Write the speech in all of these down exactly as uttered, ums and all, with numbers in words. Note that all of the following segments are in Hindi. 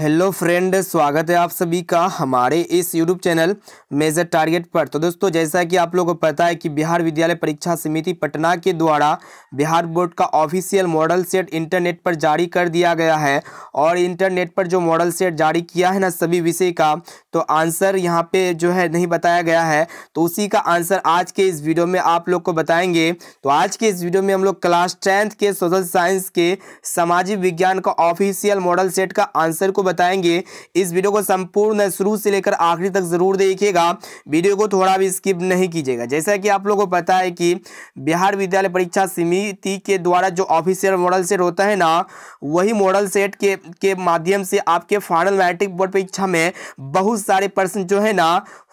हेलो फ्रेंड, स्वागत है आप सभी का हमारे इस यूट्यूब चैनल मेजर टारगेट पर। तो दोस्तों, जैसा कि आप लोगों को पता है कि बिहार विद्यालय परीक्षा समिति पटना के द्वारा बिहार बोर्ड का ऑफिशियल मॉडल सेट इंटरनेट पर जारी कर दिया गया है और इंटरनेट पर जो मॉडल सेट जारी किया है ना सभी विषय का, तो आंसर यहाँ पे जो है नहीं बताया गया है, तो उसी का आंसर आज के इस वीडियो में आप लोग को बताएंगे। तो आज के इस वीडियो में हम लोग क्लास टेंथ के सोशल साइंस के सामाजिक विज्ञान का ऑफिशियल मॉडल सेट का आंसर को बताएंगे। इस वीडियो को संपूर्ण शुरू से लेकर आखिरी तक जरूर देखिएगा, वीडियो को थोड़ा भी स्किप नहीं कीजिएगा। जैसा कि आप लोगों को पता है कि बिहार विद्यालय परीक्षा समिति के द्वारा जो ऑफिशियल मॉडल सेट होता है ना, वही मॉडल सेट के के माध्यम से आपके फाइनल मैट्रिक बोर्ड परीक्षा में बहुत सारे प्रश्न जो है ना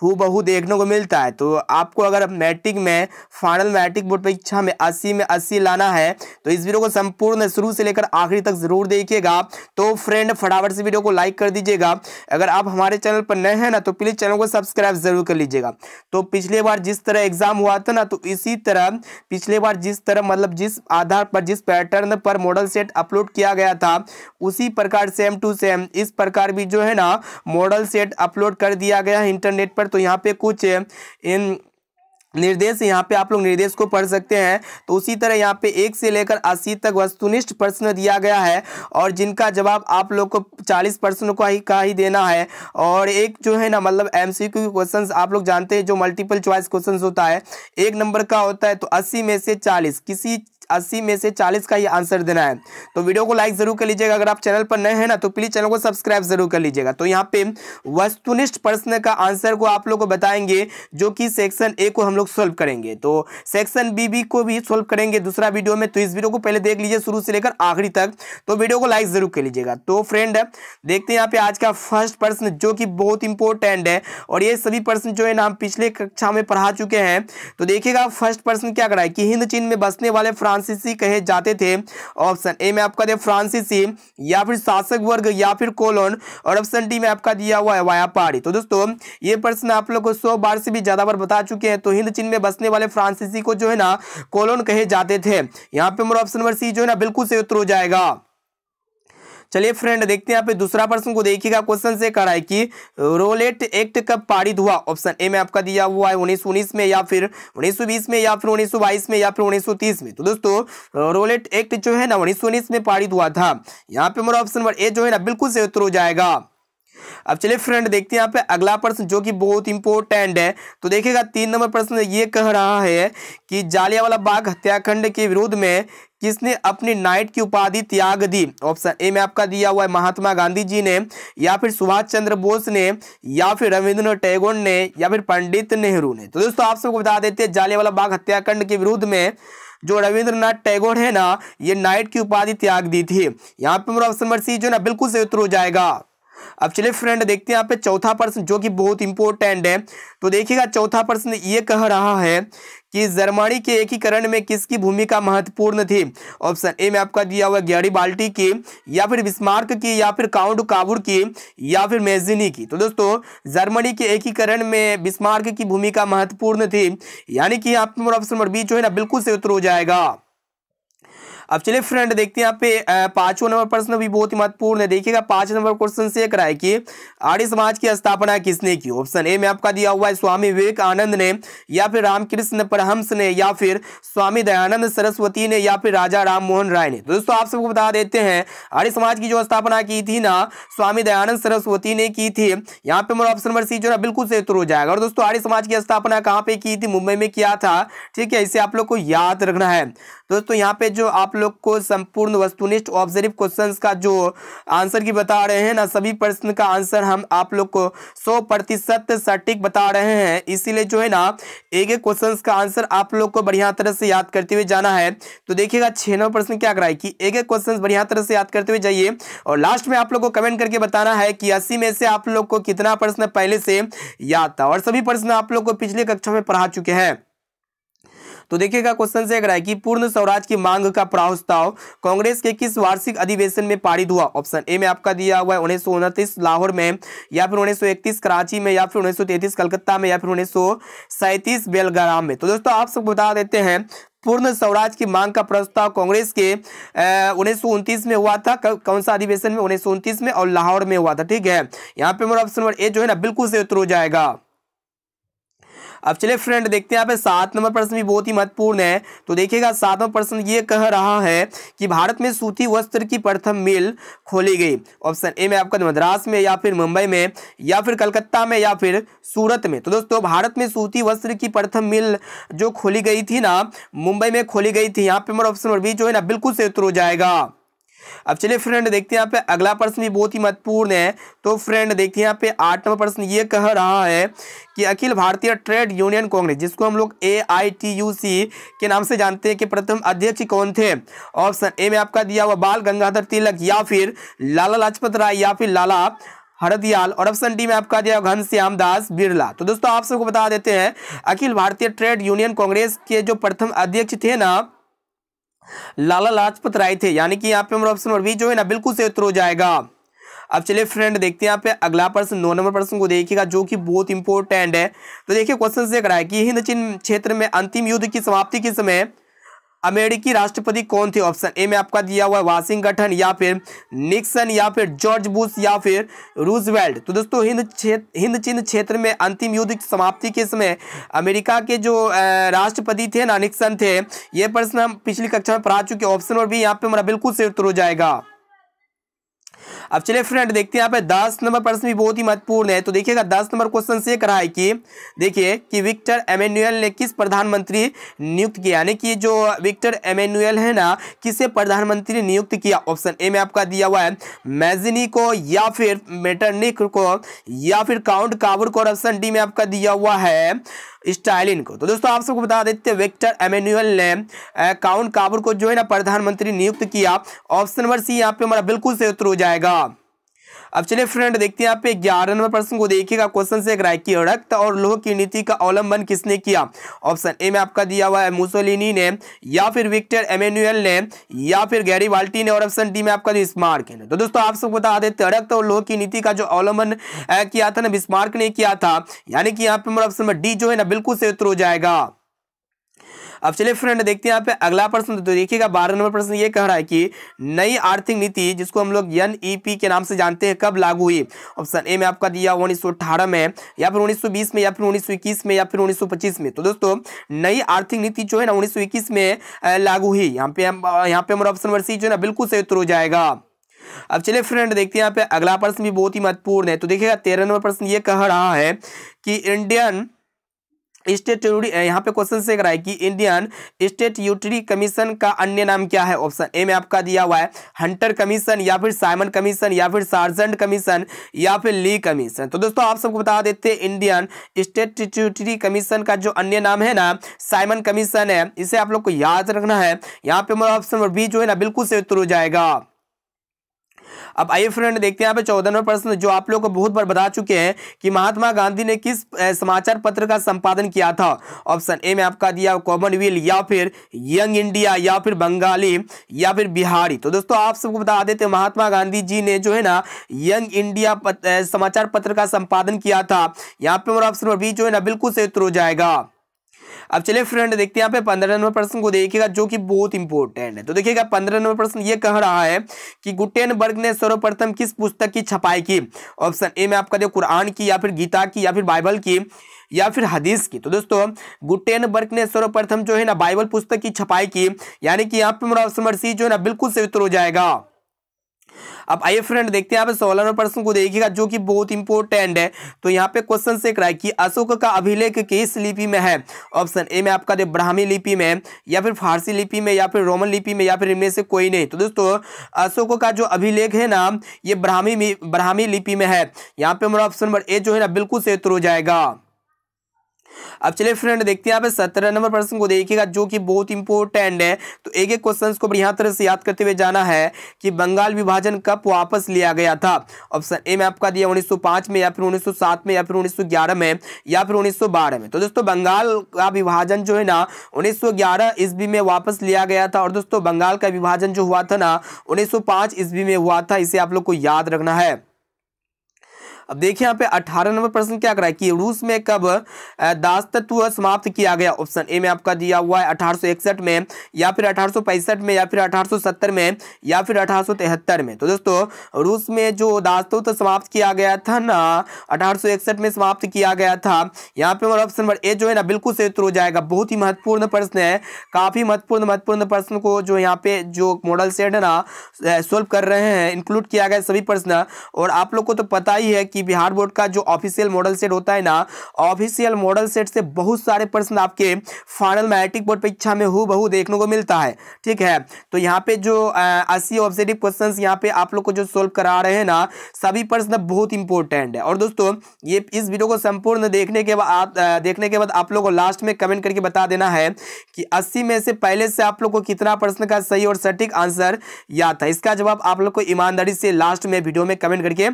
हूबहू देखने को मिलता है। तो आपको अगर मैट्रिक में फाइनल मैट्रिक बोर्ड परीक्षा में अस्सी में अस्सी लाना है तो इस वीडियो को संपूर्ण शुरू से लेकर आखिरी तक जरूर देखिएगा। तो फ्रेंड, फटाफट से वीडियो को लाइक कर दीजिएगा। अगर आप हमारे चैनल पर नए हैं ना तो प्लीज चैनल को सब्सक्राइब जरूर कर लीजिएगा। तो पिछले बार जिस तरह एग्जाम हुआ था ना, तो इसी तरह पिछले बार जिस तरह मतलब जिस आधार पर जिस पैटर्न पर मॉडल सेट अपलोड किया गया था उसी प्रकार सेम टू सेम इस प्रकार भी जो है ना मॉडल सेट अपलोड कर दिया गया है इंटरनेट पर। तो यहाँ पे कुछ इन निर्देश यहाँ पे आप लोग निर्देश को पढ़ सकते हैं। तो उसी तरह यहाँ पे एक से लेकर अस्सी तक वस्तुनिष्ठ प्रश्न दिया गया है और जिनका जवाब आप लोग को चालीस प्रश्नों का ही का ही देना है। और एक जो है ना मतलब एमसीक्यू क्वेश्चंस आप लोग जानते हैं, जो मल्टीपल चॉइस क्वेश्चंस होता है एक नंबर का होता है। तो अस्सी में से चालीस किसी अस्सी में से चालीस का ही आंसर देना है। तो वीडियो को लाइक जरूर कर लीजिएगा। अगर आप चैनल पर नए हैं ना तो प्लीज चैनल को सब्सक्राइब जरूर कर लीजिएगा। तो यहाँ पे वस्तुनिष्ठ प्रश्न का आंसर को आप लोग को बताएंगे, जो कि सेक्शन ए को हम लोग सोल्व करेंगे। तो सेक्शन बी बी को भी सोल्व करेंगे दूसरा वीडियो में। तो इस वीडियो को पहले देख लीजिए शुरू से लेकर आखिरी तक। तो वीडियो को लाइक जरूर कर लीजिएगा। तो फ्रेंड, देखते हैं यहाँ पे आज का फर्स्ट प्रश्न, जो कि बहुत इंपॉर्टेंट है और ये सभी प्रश्न जो है ना हम पिछले कक्षा में पढ़ा चुके हैं। तो देखिएगा फर्स्ट प्रश्न क्या कराए कि हिंद चीन में बसने वाले फ्रांसीसी कहे जाते थे। ऑप्शन ए में आपका दे फ्रांसीसी, या फिर शासक वर्ग, या फिर कोलोन, और ऑप्शन डी में आपका दिया हुआ है व्यापारी। तो दोस्तों, ये प्रश्न आप लोग को सौ बार से भी ज्यादा बार बता चुके हैं। तो हिंद चीन में बसने वाले फ्रांसीसी को जो है ना कोलोन कहे जाते थे। यहाँ पे हमारा ऑप्शन नंबर सी जो है ना बिल्कुल सही उत्तर हो जाएगा। चलिए फ्रेंड, देखते हैं यहाँ पे दूसरा प्रश्न को देखिएगा। क्वेश्चन से कराए कि रोलेट एक्ट कब पारित हुआ। ऑप्शन ए में आपका दिया हुआ है उन्नीस सौ उन्नीस में, या फिर उन्नीस सौ बीस में, या फिर उन्नीस सौ बाईस में, या फिर उन्नीस सौ तीस में। तो दोस्तों, रोलेट एक्ट जो है ना उन्नीस सौ उन्नीस में पारित हुआ था। यहाँ पे हमारा ऑप्शन नंबर ए जो है ना बिल्कुल सही उत्तर हो जाएगा। अब चलिए फ्रेंड, देखते हैं यहाँ पे अगला प्रश्न, जो कि बहुत इंपॉर्टेंट है। तो देखिएगा तीन नंबर प्रश्न ये कह रहा है कि जालियांवाला बाग हत्याकांड के विरोध में किसने अपनी नाइट की उपाधि त्याग दी। ऑप्शन ए में आपका दिया हुआ है महात्मा गांधी जी ने, या फिर सुभाष चंद्र बोस ने, या फिर रविंद्रनाथ टैगोर ने, या फिर पंडित नेहरू ने। तो दोस्तों, आप सबको बता देते हैं जालियांवाला बाग हत्याकांड के विरोध में जो रविंद्रनाथ टैगोर है ना, ये नाइट की उपाधि त्याग दी थी। यहाँ पे मेरा ऑप्शन नंबर सी जो है ना बिल्कुल सही उत्तर हो जाएगा। अब चलिए फ्रेंड, देखते हैं यहाँ पे चौथा प्रश्न, जो कि बहुत इंपॉर्टेंट है। तो देखिएगा चौथा प्रश्न ये कह रहा है कि जर्मनी के एकीकरण में किसकी भूमिका महत्वपूर्ण थी। ऑप्शन ए में आपका दिया हुआ गैरी बाल्टी की, या फिर विस्मार्क की, या फिर काउंट कावर की, या फिर मेजिनी की। तो दोस्तों, जर्मनी के एकीकरण में विस्मार्क की भूमिका महत्वपूर्ण थी, यानी कि यहाँ पे ऑप्शन नंबर बी जो है ना बिल्कुल सही उत्तर हो जाएगा। अब चलिए फ्रेंड, देखते हैं यहाँ पे पांचों नंबर प्रश्न भी बहुत ही महत्वपूर्ण है। देखिएगा पांच नंबर क्वेश्चन से कराए कि आर्य समाज की स्थापना किसने की। ऑप्शन ए में आपका दिया हुआ है स्वामी विवेकानंद ने, या फिर रामकृष्ण परमहंस ने, या फिर स्वामी दयानंद सरस्वती ने, या फिर राजा राम मोहन राय ने। तो दोस्तों, आप सबको बता देते हैं आर्य समाज की जो स्थापना की थी ना स्वामी दयानंद सरस्वती ने की थी। यहाँ पे हमारा ऑप्शन नंबर सी जो है बिल्कुल सही उत्तर हो जाएगा। और दोस्तों, आर्य समाज की स्थापना कहाँ पे की थी, मुंबई में किया था। ठीक है, इसे आप लोग को याद रखना है। दोस्तों, यहाँ पे जो आप लोग को संपूर्ण वस्तुनिष्ठ ऑब्जर्व क्वेश्चंस का जो आंसर की बता रहे हैं ना सभी प्रश्न का आंसर हम आप लोग को सौ प्रतिशत सटीक बता रहे हैं, इसीलिए जो है ना एक एक क्वेश्चंस का आंसर आप लोग को बढ़िया तरह से याद करते हुए जाना है। तो देखिएगा छह नंबर प्रश्न क्या कराए कि एक एक क्वेश्चंस बढ़िया तरह से याद करते हुए जाइए और लास्ट में आप लोग को कमेंट करके बताना है कि अस्सी में से आप लोग को कितना प्रश्न पहले से याद था। और सभी प्रश्न आप लोग को पिछले कक्षा में पढ़ा चुके हैं। तो देखिएगा क्वेश्चन से एक रहा है कि पूर्ण स्वराज की मांग का प्रस्ताव कांग्रेस के किस वार्षिक अधिवेशन में पारित हुआ। ऑप्शन ए में आपका दिया हुआ है उन्नीस सौ उनतीस लाहौर में, या फिर उन्नीस सौ इकतीस कराची में, या फिर उन्नीस सौ तैंतीस कलकत्ता में, या फिर उन्नीस सौ सैंतीस बेलग्राम में। तो दोस्तों, आप सबको बता देते हैं पूर्ण स्वराज की मांग का प्रस्ताव कांग्रेस के उन्नीस सौ उनतीस में हुआ था। कौन सा अधिवेशन में? उन्नीस सौ उनतीस में, और लाहौर में हुआ था। ठीक है, यहाँ पे हमारा ऑप्शन नंबर ए जो है ना बिल्कुल से उत्तर हो जाएगा। अब चलिए फ्रेंड देखते हैं यहाँ पे सात नंबर प्रश्न भी बहुत ही महत्वपूर्ण है। तो देखिएगा सात नंबर प्रश्न ये कह रहा है कि भारत में सूती वस्त्र की प्रथम मिल खोली गई। ऑप्शन ए में आपका मद्रास में, या फिर मुंबई में, या फिर कलकत्ता में, या फिर सूरत में। तो दोस्तों भारत में सूती वस्त्र की प्रथम मिल जो खोली गई थी ना मुंबई में खोली गई थी। यहाँ पे हमारा ऑप्शन नंबर बी जो है ना बिल्कुल से उत्तर हो जाएगा। अब चलिए फ्रेंड देखते हैं यहाँ पे अगला प्रश्न भी बहुत ही महत्वपूर्ण है। तो फ्रेंड देखिए यहाँ पे आठ नंबर प्रश्न ये कह रहा है कि अखिल भारतीय ट्रेड यूनियन कांग्रेस, जिसको हम लोग ए आई टी यू सी के नाम से जानते हैं, कि प्रथम अध्यक्ष कौन थे? ऑप्शन ए में आपका दिया हुआ बाल गंगाधर तिलक, या फिर लाला लाजपत राय, या फिर लाला हरदयाल, और ऑप्शन डी में आपका दिया घनश्याम दास बिरला। तो दोस्तों आप सबको बता देते हैं अखिल भारतीय ट्रेड यूनियन कांग्रेस के जो प्रथम अध्यक्ष थे ना लाला लाजपत राय थे, यानी कि यहाँ पे हमारा ऑप्शन नंबर बी जो है ना बिल्कुल से उत्तर हो जाएगा। अब चलिए फ्रेंड देखते हैं यहाँ पे अगला प्रश्न नौ नंबर प्रश्न को देखिएगा जो कि बहुत इंपॉर्टेंट है। तो देखिए क्वेश्चन से कराया कि हिंद चीन क्षेत्र में अंतिम युद्ध की समाप्ति के समय अमेरिकी राष्ट्रपति कौन थे? ऑप्शन ए में आपका दिया हुआ वाशिंगटन, या फिर निक्सन, या फिर जॉर्ज बुश, या फिर रूजवेल्ट। तो दोस्तों हिंद क्षेत्र हिंद चीन क्षेत्र में अंतिम युद्ध की समाप्ति के समय अमेरिका के जो राष्ट्रपति थे ना निक्सन थे। ये प्रश्न हम पिछली कक्षा में पढ़ा चुके। ऑप्शन और भी यहाँ पे हमारा बिल्कुल से उत्तर हो जाएगा। अब चलिए फ्रेंड देखते हैं यहाँ पे दस नंबर प्रश्न भी बहुत ही महत्वपूर्ण है। तो देखिएगा दस नंबर क्वेश्चन से करा है कि देखिए कि विक्टर एमेनुएल ने किस प्रधानमंत्री नियुक्त किया, यानी कि जो विक्टर एमेनुएल है ना किसे प्रधानमंत्री नियुक्त किया? ऑप्शन ए में आपका दिया हुआ है मैजिनी को, या फिर मेटरनिक को, या फिर काउंट कावर को, और ऑप्शन डी में आपका दिया हुआ है स्टालिन को। तो दोस्तों आप सबको बता देते हैं विक्टर एमेनुएल ने काउंट कावर को जो है ना प्रधानमंत्री नियुक्त किया। ऑप्शन नंबर सी यहाँ पे हमारा बिल्कुल से उत्तर हो जाएगा। अब चलिए फ्रेंड देखते हैं यहाँ पे ग्यारह नंबर प्रश्न को देखिएगा। क्वेश्चन से कराया कि रक्त और लोह की नीति का अवलंबन किसने किया? ऑप्शन ए में आपका दिया हुआ है मुसोलिनी ने, या फिर विक्टर एमेनुएल ने, या फिर गैरीबाल्टी ने, और ऑप्शन डी में आपका विस्मार्क ने। तो दोस्तों आप सबको बता देते हैं रक्त और लोह की नीति का जो अवलंबन किया था ना विस्मार्क ने किया था, यानी कि यहाँ पे ऑप्शन नंबर डी जो है ना बिल्कुल से उत्तर हो जाएगा। अब चलिए फ्रेंड देखते हैं यहाँ पे अगला प्रश्न। तो देखिएगा बारह नंबर प्रश्न ये कह रहा है कि नई आर्थिक नीति, जिसको हम लोग एन ई पी के नाम से जानते हैं, कब लागू हुई? ऑप्शन ए में आपका दिया उन्नीस सौ अठारह में, या फिर उन्नीस सौ बीस में, या फिर उन्नीस सौ इक्कीस में, या फिर उन्नीस सौ पच्चीस में। तो दोस्तों नई आर्थिक नीति जो है ना उन्नीस सौ इक्कीस में लागू हुई। यहाँ पे यहाँ पे हमारा ऑप्शन नंबर सी जो है ना बिल्कुल सही उत्तर हो जाएगा। अब चलिए फ्रेंड देखते हैं यहाँ पे अगला प्रश्न भी बहुत ही महत्वपूर्ण है। तो देखिएगा तेरह नंबर प्रश्न ये कह रहा है कि इंडियन स्टेट्यूटरी, यहाँ पे क्वेश्चन से कराया कि इंडियन स्टेट्यूटरी कमीशन का अन्य नाम क्या है? ऑप्शन ए में आपका दिया हुआ है हंटर कमीशन, या फिर साइमन कमीशन, या फिर सार्जेंट कमीशन, या फिर ली कमीशन। तो दोस्तों आप सबको बता देते हैं इंडियन स्टेट्यूटरी कमीशन का जो अन्य नाम है ना साइमन कमीशन है। इसे आप लोग को याद रखना है। यहाँ पे हमारा ऑप्शन नंबर बी जो है ना बिल्कुल से उत्तर हो जाएगा। अब आइए फ्रेंड देखते हैं यहाँ पे चौदह नंबर प्रश्न जो आप लोग को बहुत बार बता चुके हैं कि महात्मा गांधी ने किस समाचार पत्र का संपादन किया था? ऑप्शन ए में आपका दिया कॉमनवेल, या फिर यंग इंडिया, या फिर बंगाली, या फिर बिहारी। तो दोस्तों आप सबको बता देते हैं महात्मा गांधी जी ने जो है ना यंग इंडिया पत, ए, समाचार पत्र का संपादन किया था। यहाँ पे हमारा ऑप्शन नंबर बी जो है ना बिल्कुल से उत्तर हो जाएगा। अब चलिए फ्रेंड देखते हैं यहाँ पे पंद्रह नंबर प्रश्न को देखिएगा जो कि बहुत इंपॉर्टेंट है। तो देखिएगा पंद्रह नंबर प्रश्न ये कह रहा है कि गुटेनबर्ग ने सर्वप्रथम किस पुस्तक की छपाई की? ऑप्शन ए में आपका दिया कुरान की, या फिर गीता की, या फिर बाइबल की, या फिर हदीस की। तो दोस्तों गुटेनबर्ग ने सर्वप्रथम जो है ना बाइबल पुस्तक की छपाई की, यानी कि यहाँ पे मेरा ऑप्शन नंबर सी जो है ना बिल्कुल से उत्तर हो जाएगा। अब आइए फ्रेंड देखते हैं यहाँ पे सोलह नंबर प्रश्न को देखिएगा जो कि बहुत इंपॉर्टेंट है। तो यहाँ पे क्वेश्चन से कराया कि अशोक का अभिलेख किस लिपि में है? ऑप्शन ए में आपका दे ब्राह्मी लिपि में, या फिर फारसी लिपि में, या फिर रोमन लिपि में, या फिर इनमें से कोई नहीं। तो दोस्तों अशोक का जो अभिलेख है ना ये ब्राह्मी ब्राह्मी लिपि में है। यहाँ पे हमारा ऑप्शन नंबर ए जो है ना बिल्कुल सही उत्तर हो जाएगा। अब चलिए फ्रेंड देखते हैं यहाँ पे सत्रह नंबर प्रश्न को देखिएगा जो कि बहुत इंपॉर्टेंट है। तो एक एक क्वेश्चन को बढ़िया तरह से याद करते हुए जाना है कि बंगाल विभाजन कब वापस लिया गया था? ऑप्शन ए में आपका दिया उन्नीस सौ पाँच में, या फिर उन्नीस सौ सात में, या फिर उन्नीस सौ ग्यारह में, या फिर उन्नीस सौ बारह में। तो दोस्तों बंगाल का विभाजन जो है ना उन्नीस सौ ग्यारह ईस्वी में वापस लिया गया था। और दोस्तों बंगाल का विभाजन जो हुआ था ना उन्नीस सौ पाँच ईस्वी में हुआ था। इसे आप लोग को याद रखना है। अब देखिए यहाँ पे अठारह नंबर प्रश्न क्या कर रहा है कि रूस में कब दासत्व समाप्त किया गया। ऑप्शन ए में आपका दिया हुआ है अठारह सौ इकसठ में, या फिर अठारह सौ पैंसठ में, या फिर अठारह सौ सत्तर में, या फिर अठारह सौ तिहत्तर में। तो दोस्तों रूस में जो दासत्व तो समाप्त किया गया था ना अठारह सौ इकसठ में समाप्त किया गया था। यहाँ पे हमारा ऑप्शन नंबर ए जो है ना बिल्कुल से उत्तर हो जाएगा। बहुत ही महत्वपूर्ण प्रश्न है, काफी महत्वपूर्ण महत्वपूर्ण प्रश्न को जो यहाँ पे जो मॉडल सेट है ना सोल्व कर रहे हैं, इंक्लूड किया गया सभी प्रश्न। और आप लोग को तो पता ही है कि बिहार बोर्ड का जो ऑफिशियल मॉडल सेट होता है ना, ऑफिशियल मॉडल सेट से बहुत सारे प्रश्न आपके फाइनल मैट्रिक बोर्ड परीक्षा में हूबहू देखने को मिलता है। ठीक है, तो यहाँ पे जो अस्सी ऑब्जेक्टिव क्वेश्चंस यहाँ पे आप लोग को जो सोल्व करा रहे हैं ना, सभी प्रश्न बहुत इंपॉर्टेंट है। और दोस्तों ये इस वीडियो को संपूर्ण देखने के बाद देखने के बाद आप लोग को लास्ट में कमेंट करके बता देना है कि अस्सी में से पहले से आप लोग को कितना प्रश्न का सही और सटीक आंसर याद था। इसका जवाब आप लोग को ईमानदारी से लास्ट में वीडियो में कमेंट करके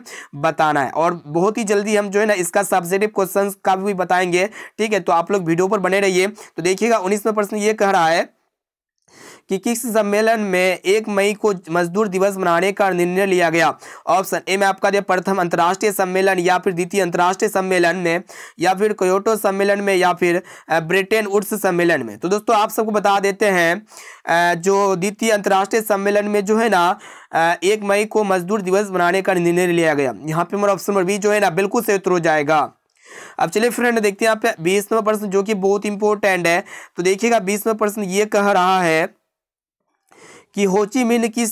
बताना है। और बहुत ही जल्दी हम जो है ना इसका सब्जेक्टिव क्वेश्चंस का भी बताएंगे। ठीक है, तो आप लोग वीडियो पर बने रहिए। तो देखिएगा उन्नीसवां प्रश्न ये कह रहा है कि किस सम्मेलन में एक मई को मजदूर दिवस मनाने का निर्णय लिया गया। ऑप्शन ए में आपका दिया प्रथम अंतर्राष्ट्रीय सम्मेलन, या फिर द्वितीय अंतर्राष्ट्रीय सम्मेलन में, या फिर क्योटो सम्मेलन में, या फिर ब्रिटेन वुड्स सम्मेलन में। तो दोस्तों आप सबको बता देते हैं जो द्वितीय अंतर्राष्ट्रीय सम्मेलन में जो है ना एक मई को मजदूर दिवस मनाने का निर्णय लिया गया। यहाँ पे मेरा ऑप्शन नंबर बी जो है ना बिल्कुल से उत्तर हो जाएगा। अब चलिए फ्रेंड देखते हैं यहाँ पे बीस नंबर प्रश्न जो कि बहुत इंपॉर्टेंट है। तो देखिएगा बीस नंबर प्रश्न ये कह रहा है कि होची मिन्ह की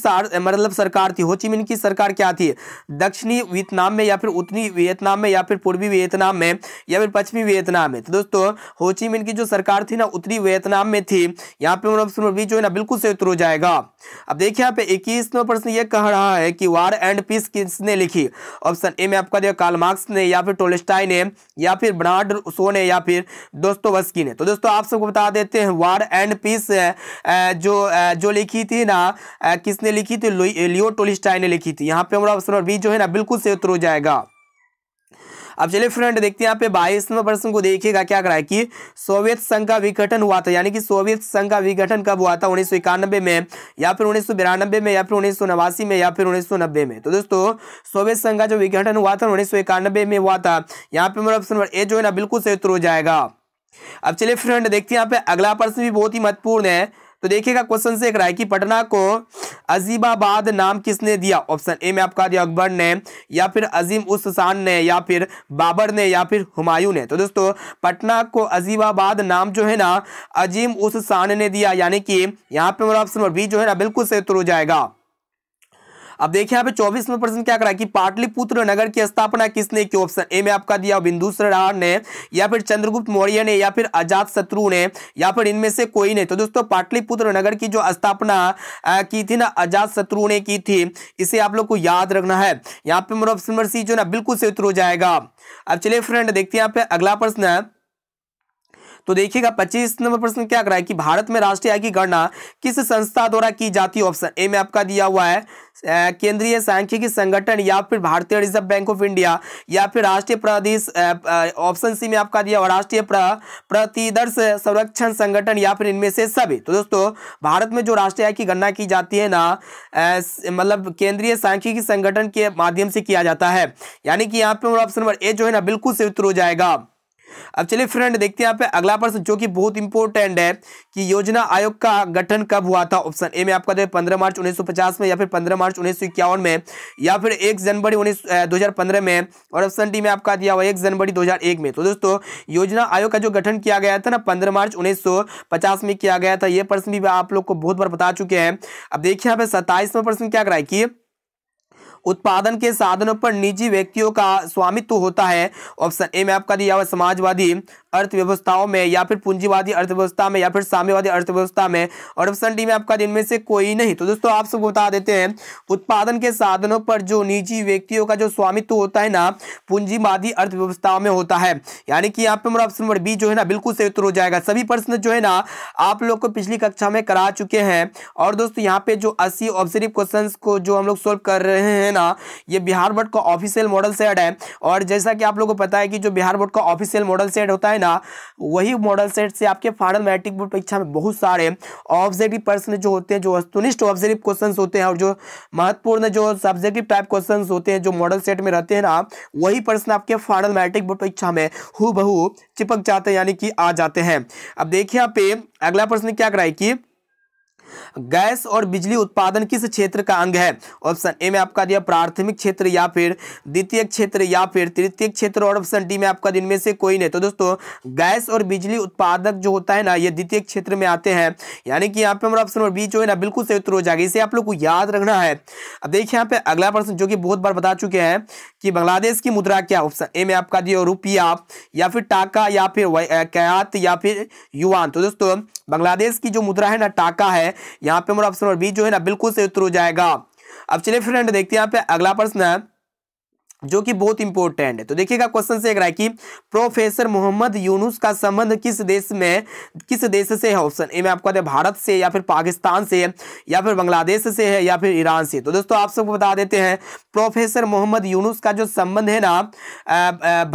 मतलब सरकार थी, होची मिन्ह की सरकार क्या थी, दक्षिणी वियतनाम में, या फिर उत्तरी वियतनाम में, या फिर पूर्वी वियतनाम में, या फिर पश्चिमी वियतनाम में। तो दोस्तों होची मिन्ह की जो सरकार थी ना उत्तरी वियतनाम में थी। यहाँ पे ऑप्शन बी जो है ना बिल्कुल से उत्तर हो जाएगा। अब देखिए यहाँ पे इक्कीस नंबर प्रश्न ये कह रहा है कि वार एंड पीस किसने लिखी। ऑप्शन ए में आपका दिया कार्ल मार्क्स ने, या फिर टोलस्टाय ने, या फिर बर्नार्ड शो ने, या फिर दोस्तोवस्की ने। तो दोस्तों आप सबको बता देते हैं वार एंड पीस जो जो लिखी थी ना किसने लिखी थी, लियो टोलस्टाय ने लिखी थी। यहाँ पे हमारा ऑप्शन नंबर बी जो है ना बिल्कुल से उत्तर हो जाएगा। अब चलिए फ्रेंड देखते हैं यहाँ पे बाईस नंबर प्रश्न को। देखिएगा क्या करा है कि सोवियत संघ का विघटन हुआ था, यानी कि सोवियत संघ का विघटन कब हुआ था, उन्नीस सौ इक्यानबे में, या फिर उन्नीस सौ बिरानबे में, या फिर उन्नीस सौ नवासी में, या फिर उन्नीस सौ नब्बे में। तो दोस्तों सोवियत संघ का जो विघटन हुआ था उन्नीस सौ इक्यानबे में हुआ था। यहाँ पे मेरा ऑप्शन नंबर ए जो है ना बिल्कुल से उत्तर हो जाएगा। अब चलिए फ्रेंड देखते हैं यहाँ पे अगला प्रश्न भी बहुत ही महत्वपूर्ण है। तो देखिएगा क्वेश्चन से एक रहा है कि पटना को अजीमाबाद नाम किसने दिया। ऑप्शन ए में आपका दिया अकबर ने, या फिर अजीम उस्सान ने, या फिर बाबर ने, या फिर हुमायूं ने। तो दोस्तों पटना को अजीमाबाद नाम जो है ना अजीम उस्सान ने दिया, यानी कि यहाँ पे मेरा ऑप्शन नंबर बी जो है ना बिल्कुल से उत्तर हो जाएगा। अब देखिए यहाँ पे चौबीस नंबर प्रश्न क्या करा कि पाटलिपुत्र नगर की स्थापना किसने की। ऑप्शन ए में आपका दिया बिंदुसार ने, या फिर चंद्रगुप्त मौर्य ने, या फिर अजात शत्रु ने, या फिर इनमें से कोई नहीं। तो दोस्तों पाटलिपुत्र नगर की जो स्थापना की थी ना अजात शत्रु ने की थी, इसे आप लोग को याद रखना है। यहाँ पे मेरा ऑप्शन नंबर सी जो ना बिल्कुल से उत्तर हो जाएगा। अब चलिए फ्रेंड देखते हैं यहाँ पे अगला प्रश्न है। तो देखिएगा पच्चीस नंबर प्रश्न क्या करा है कि भारत में राष्ट्रीय आय की गणना किस संस्था द्वारा की जाती है। ऑप्शन ए में आपका दिया हुआ है केंद्रीय सांख्यिकी संगठन, या फिर भारतीय रिजर्व बैंक ऑफ इंडिया, या फिर राष्ट्रीय प्रदेश। ऑप्शन सी में आपका दिया हुआ राष्ट्रीय प्रतिदर्श संरक्षण संगठन, या फिर इनमें से सभी। तो दोस्तों भारत में जो राष्ट्रीय आय की गणना की जाती है ना मतलब केंद्रीय सांख्यिकी संगठन के माध्यम से किया जाता है, यानी कि यहाँ पे ऑप्शन नंबर ए जो है ना बिल्कुल से उत्तर हो जाएगा। अब चलिए फ्रेंड देखते हैं यहाँ पे अगला प्रश्न जो कि बहुत इंपॉर्टेंट है कि योजना आयोग का गठन कब हुआ था। ऑप्शन ए में आपका दे पंद्रह मार्च उन्नीस सौ पचास में, या फिर पंद्रह मार्च उन्नीस सौ इक्यावन में, या फिर एक जनवरी दो हज़ार पंद्रह में, और ऑप्शन डी में आपका दिया हुआ एक जनवरी दो हज़ार एक में। तो दोस्तों योजना आयोग का जो गठन किया गया था ना पंद्रह मार्च उन्नीस सौ पचास में किया गया था। यह प्रश्न भी आप लोग को बहुत बार बता चुके हैं। अब देखिए यहाँ पे सत्ताईसवां प्रश्न क्या कराए कि उत्पादन के साधनों पर निजी व्यक्तियों का स्वामित्व होता है। ऑप्शन ए में आपका दिया हुआ समाजवादी अर्थव्यवस्थाओं में, या फिर पूंजीवादी अर्थव्यवस्था में, या फिर साम्यवादी अर्थव्यवस्था में, और ऑप्शन डी में आपका इनमें से कोई नहीं। तो दोस्तों आप सबको बता देते हैं उत्पादन के साधनों पर जो निजी व्यक्तियों का जो स्वामित्व होता है ना पूंजीवादी अर्थव्यवस्थाओं में होता है, यानी कि यहाँ पे मेरा ऑप्शन नंबर बी जो है ना बिल्कुल से उत्तर हो जाएगा। सभी प्रश्न जो है ना आप लोग को पिछली कक्षा में करा चुके हैं। और दोस्तों यहाँ पे जो अस्सी ऑब्जेक्टिव क्वेश्चन को जो हम लोग सोल्व कर रहे हैं ना, ये बिहार बोर्ड का ऑफिशियल मॉडल सेट है। और जैसा कि आप लोग को पता है कि जो बिहार बोर्ड का ऑफिशियल मॉडल सेट होता है ना, वही मॉडल सेट से आपके फाइनल मैट्रिक बोर्ड परीक्षा में बहुत सारे ऑब्जेक्टिव प्रश्न जो होते हैं, जो वस्तुनिष्ठ ऑब्जेक्टिव क्वेश्चन होते हैं और जो महत्वपूर्ण जो सब्जेक्टिव टाइप क्वेश्चन होते हैं जो मॉडल सेट में रहते हैं ना, वही प्रश्न आपके फाइनल मैट्रिक बोर्ड परीक्षा में हूबहू चिपक जाते हैं, यानी कि आ जाते हैं। अब देखिए यहाँ पे अगला प्रश्न क्या कराए कि गैस और बिजली उत्पादन किस क्षेत्र का अंग है। ऑप्शन ए में आपका दिया प्राथमिक क्षेत्र या फिर द्वितीय क्षेत्र या फिर तृतीय क्षेत्र, और ऑप्शन डी में आपका इनमें से कोई नहीं। तो दोस्तों गैस और बिजली उत्पादक जो होता है ना, ये द्वितीय क्षेत्र में आते हैं, यानी कि यहाँ पे हमारा ऑप्शन नंबर बी जो है ना बिल्कुल सही उत्तर हो जाएगा। इसे आप लोग को याद रखना है। अब देखिए यहाँ पे अगला प्रश्न जो कि बहुत बार बता चुके हैं कि बांग्लादेश की मुद्रा क्या। ऑप्शन ए में आपका दिया रुपया या फिर टाका या फिर कयात या फिर युआन। तो दोस्तों बांग्लादेश की जो मुद्रा है ना टाका है, यहाँ पे हमारा ऑप्शन नंबर बी जो है ना बिल्कुल सही उत्तर हो जाएगा। अब चलिए फ्रेंड देखते हैं यहाँ पे अगला प्रश्न है जो कि बहुत इंपॉर्टेंट है। तो देखिएगा क्वेश्चन से एक रहा है कि प्रोफेसर मोहम्मद यूनुस का संबंध किस देश में किस देश से है। ऑप्शन ए में आपको दे भारत से या फिर पाकिस्तान से या फिर बांग्लादेश से है या फिर ईरान से। तो दोस्तों आप सबको बता देते हैं प्रोफेसर मोहम्मद यूनुस का जो संबंध है ना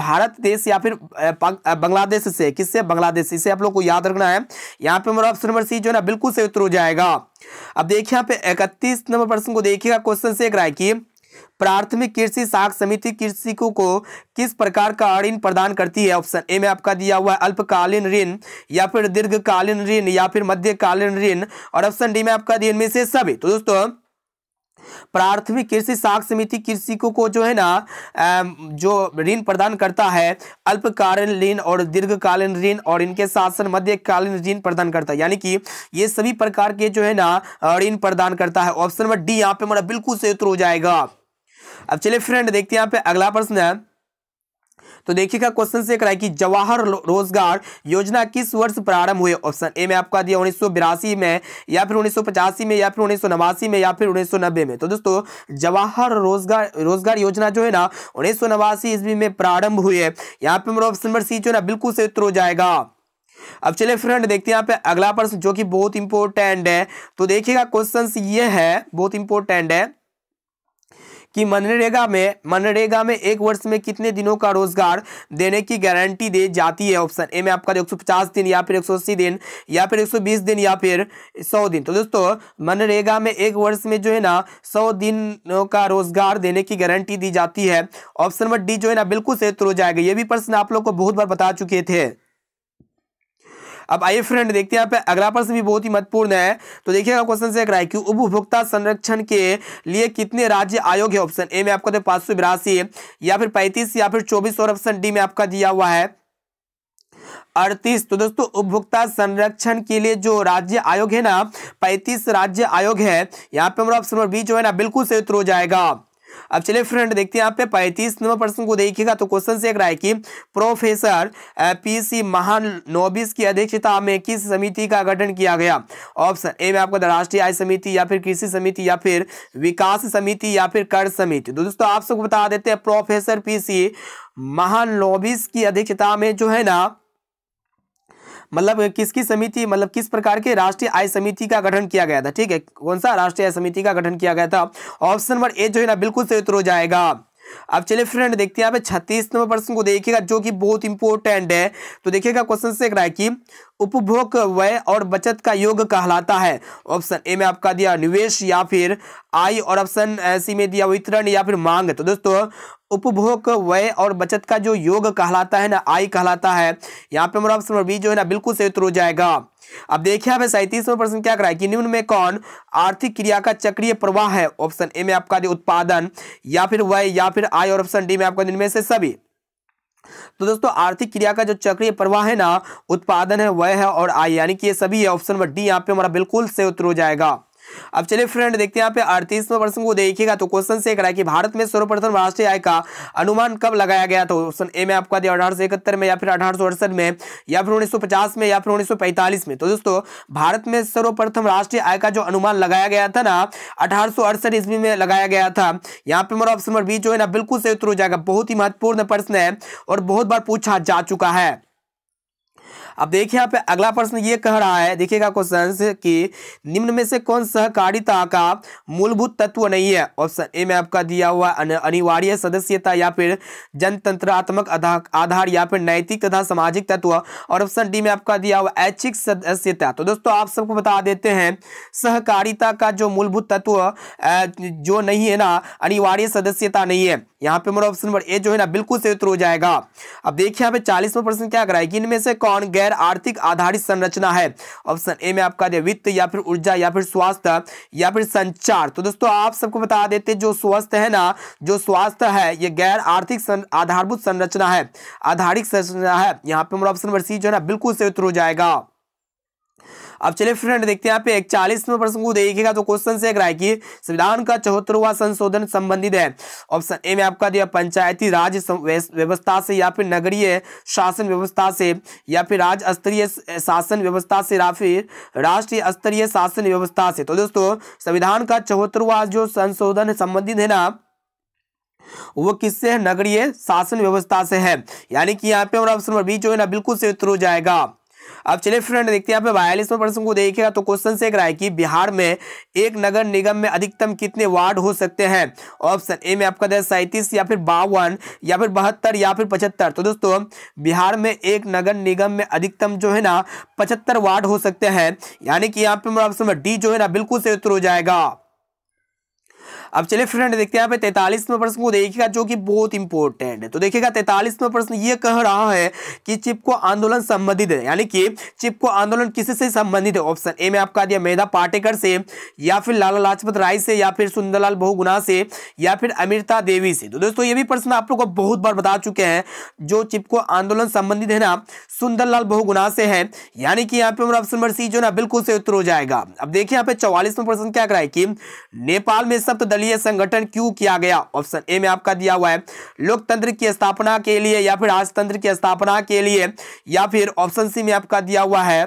भारत देश या फिर बांग्लादेश से, किससे? बांग्लादेश। इसे आप लोग को याद रखना है। यहाँ पे हमारा ऑप्शन नंबर सी जो है ना बिल्कुल सही उत्तर हो जाएगा। अब देखिए यहाँ पे इकतीस नंबर प्रश्न को देखिएगा, क्वेश्चन से एक रहा है कि प्राथमिक कृषि साख समिति कृषकों को किस प्रकार का ऋण प्रदान करती है। ऑप्शन ए में आपका दिया हुआ है अल्पकालीन ऋण या फिर दीर्घकालीन ऋण या फिर मध्यकालीन ऋण, और ऑप्शन डी में आपका दिया इनमें से सभी। तो दोस्तों प्राथमिक कृषि साख समिति कृषकों को जो है ना जो ऋण प्रदान करता है अल्पकालीन ऋण और दीर्घकालीन ऋण और इनके साथ साथ मध्यकालीन ऋण प्रदान करता है, यानी कि ये सभी प्रकार के जो है ना ऋण प्रदान करता है। ऑप्शन नंबर डी यहाँ पे हमारा बिल्कुल सही उत्तर हो जाएगा। अब चलिए फ्रेंड देखते हैं यहाँ पे अगला प्रश्न है। तो देखिएगा क्वेश्चन से कराए कि जवाहर रोजगार योजना किस वर्ष प्रारंभ हुए। ऑप्शन ए में आपका दिया उन्नीस सौ बिरासी में या फिर उन्नीस सौ पचासी में या फिर उन्नीस सौ नवासी में या फिर उन्नीस सौ नब्बे में। तो दोस्तों जवाहर रोजगार रोजगार योजना जो है ना उन्नीस सौ नवासी ईस्वी में प्रारंभ हुई है। यहाँ पे मेरा ऑप्शन नंबर सी जो है ना बिल्कुल सही उत्तर हो जाएगा। अब चलिए फ्रेंड देखते हैं यहाँ पे अगला प्रश्न जो कि बहुत इंपॉर्टेंट है। तो देखिएगा क्वेश्चन ये है, बहुत इंपॉर्टेंट है कि मनरेगा में मनरेगा में एक वर्ष में कितने दिनों का रोजगार देने की गारंटी दी जाती है। ऑप्शन ए में आपका एक सौ पचास दिन या फिर एक सौ अस्सी दिन या फिर एक सौ बीस दिन या फिर सौ दिन। तो दोस्तों मनरेगा में एक वर्ष में जो है ना सौ दिनों का रोजगार देने की गारंटी दी जाती है। ऑप्शन नंबर डी जो है ना बिल्कुल सही उत्तर हो जाएगा। ये भी प्रश्न आप लोग को बहुत बार बता चुके थे। अब आइए फ्रेंड देखते हैं यहाँ पे अगला प्रश्न भी बहुत ही महत्वपूर्ण है। तो देखिएगा क्वेश्चन से एक रहा है कि उपभोक्ता संरक्षण के लिए कितने राज्य आयोग है। ऑप्शन ए में आपका दिया पाँच सौ बिरासी या फिर पैंतीस या फिर चौबीस, और ऑप्शन डी में आपका दिया हुआ है अड़तीस। तो दोस्तों उपभोक्ता संरक्षण के लिए जो राज्य आयोग है ना पैंतीस राज्य आयोग है। यहाँ पे हमारा ऑप्शन नंबर बी जो है ना बिल्कुल सही उत्तर हो जाएगा। अब चलिए फ्रेंड देखते हैं यहाँ पे पैंतीस नंबर प्रश्न को देखिएगा। तो क्वेश्चन से एक रहा है कि प्रोफेसर पीसी महालनोबिस की अध्यक्षता में किस समिति का गठन किया गया। ऑप्शन ए में आपका राष्ट्रीय आय समिति या फिर कृषि समिति या फिर विकास समिति या फिर कर समिति। तो दोस्तों आप सबको बता देते हैं प्रोफेसर पीसी महालनोबिस की अध्यक्षता में जो है ना मतलब किसकी समिति मतलब किस प्रकार के राष्ट्रीय आय समिति का गठन किया गया था। ठीक है, कौन सा राष्ट्रीय आय समिति का गठन किया गया था। ऑप्शन नंबर ए जो है ना बिल्कुल सही उत्तर हो जाएगा। अब चलिए फ्रेंड देखते हैं यहाँ पे छत्तीस नंबर प्रश्न को देखिएगा जो कि बहुत इंपॉर्टेंट है। तो देखिएगा क्वेश्चन से एक रहा है कि उपभोग व्यय और बचत का योग कहलाता है। ऑप्शन ए में आपका दिया निवेश या फिर आय, और ऑप्शन सी में दिया वितरण या फिर मांग। तो दोस्तों उपभोग व्यय और बचत का जो योग कहलाता है ना आय कहलाता है। यहाँ पे हमारा ऑप्शन नंबर बी जो है ना बिल्कुल सही उत्तर हो जाएगा। अब देखिए यहाँ पे सैंतीसवां प्रश्न क्या कराए कि निम्न में कौन आर्थिक क्रिया का चक्रीय प्रवाह है। ऑप्शन ए में आपका दिया उत्पादन या फिर व्यय या फिर आय, और ऑप्शन डी में आपका इनमें से सभी। तो दोस्तों आर्थिक क्रिया का जो चक्रीय प्रवाह है ना उत्पादन है, व्यय है और आय, यानी कि ये सभी है। ऑप्शन नंबर डी यहाँ पे हमारा बिल्कुल सही उत्तर हो जाएगा। अब चलिए फ्रेंड देखते हैं यहाँ पे अड़तीसवें प्रश्न को देखिएगा। तो क्वेश्चन से कराए कि भारत में सर्वप्रथम राष्ट्रीय आय का अनुमान कब लगाया गया था। ऑप्शन ए में आपका दिया अठारह सौ इकहत्तर में या फिर अठारह सौ अड़सठ में या फिर उन्नीस सौ पचास में या फिर उन्नीस सौ पैंतालीस में। तो दोस्तों भारत में सर्वप्रथम राष्ट्रीय आय का जो अनुमान लगाया गया था ना अठारह सौ अड़सठ ईस्वी में लगाया गया था। यहाँ पे मेरा ऑप्शन नंबर बी जो है ना बिल्कुल सही उत्तर हो जाएगा। बहुत ही महत्वपूर्ण प्रश्न है और बहुत बार पूछा जा चुका है। अब देखिए यहाँ पे अगला प्रश्न ये कह रहा है, देखिएगा क्वेश्चन कि निम्न में से कौन सहकारिता का मूलभूत तत्व नहीं है। ऑप्शन ए में आपका दिया हुआ अनिवार्य सदस्यता या फिर जनतंत्रात्मक आधार या फिर नैतिक तथा सामाजिक तत्व, और ऑप्शन डी में आपका दिया हुआ ऐच्छिक सदस्यता। तो दोस्तों आप सबको बता देते हैं सहकारिता का जो मूलभूत तत्व जो नहीं है ना अनिवार्य सदस्यता नहीं है, यहाँ पे मेरा ऑप्शन नंबर ए जो है ना बिल्कुल से उत्तर हो जाएगा। अब देखिए यहाँ पे चालीसवां प्रश्न क्या कराए कि इनमें से कौन गैर आर्थिक आधारित संरचना है। ऑप्शन ए में आपका दिया वित्त या फिर ऊर्जा या फिर स्वास्थ्य या फिर संचार। तो दोस्तों आप सबको बता देते जो स्वास्थ्य है ना, जो स्वास्थ्य है ये गैर आर्थिक आधारभूत संरचना है, आधारित संरचना है। यहाँ पे मेरा ऑप्शन नंबर सी जो है ना बिल्कुल से उत्तर हो जाएगा। अब चलिए फ्रेंड देखते हैं यहाँ पे चालीसवें प्रश्न को देखिएगा तो क्वेश्चन से एक रहा है कि संविधान का चौहत्तरवां संशोधन संबंधित है। ऑप्शन ए में आपका दिया पंचायती राज व्यवस्था से या फिर नगरीय शासन व्यवस्था से या फिर राज्य स्तरीय शासन व्यवस्था से या फिर राष्ट्रीय स्तरीय शासन व्यवस्था से। तो दोस्तों संविधान का चौहत्तरवां जो संशोधन संबंधित है ना वो किससे है, नगरीय शासन व्यवस्था से है, यानी कि यहाँ पे और ऑप्शन नंबर बी जो है ना बिल्कुल से उत्तर हो जाएगा। अब चलिए फ्रेंड देखते हैं यहाँ पे बयालीसवें प्रश्न को देखिएगा तो क्वेश्चन से एक रहा है कि बिहार में एक नगर निगम में अधिकतम कितने वार्ड हो सकते हैं। ऑप्शन ए में आपका दिया सैंतीस या फिर बावन या फिर बहत्तर या फिर पचहत्तर। तो दोस्तों बिहार में एक नगर निगम में अधिकतम जो है ना पचहत्तर वार्ड हो सकते हैं, यानी कि यहाँ पे मेरा ऑप्शन नंबर डी जो है ना बिल्कुल से उत्तर हो जाएगा। अब चलिए फ्रेंड देखते हैं यहाँ पे तैंतालीसवें प्रश्न को देखिएगा जो कि बहुत इंपॉर्टेंट है। तो देखिएगा तैंतालीसवें प्रश्न ये कह रहा है कि चिपको आंदोलन संबंधित है, यानी कि चिपको आंदोलन किससे संबंधित है। ऑप्शन ए में आपका दिया मेधा पाटेकर से या फिर लाला लाजपत राय से या फिर सुंदरलाल बहुगुणा से या फिर अमृता देवी से। तो दोस्तों ये भी प्रश्न आप लोग को बहुत बार बता चुके हैं, जो चिपको आंदोलन संबंधित है ना सुंदरलाल बहुगुणा से है, यानी कि यहाँ पे मेरा ऑप्शन नंबर सी जो ना बिल्कुल से उत्तर हो जाएगा। अब देखिए यहाँ पे चौवालीसवें प्रश्न क्या कराए कि नेपाल में सप्त ये संगठन क्यों किया गया। ऑप्शन ए में आपका दिया हुआ है लोकतंत्र की स्थापना के लिए या फिर राजतंत्र की स्थापना के लिए या फिर ऑप्शन सी में आपका दिया हुआ है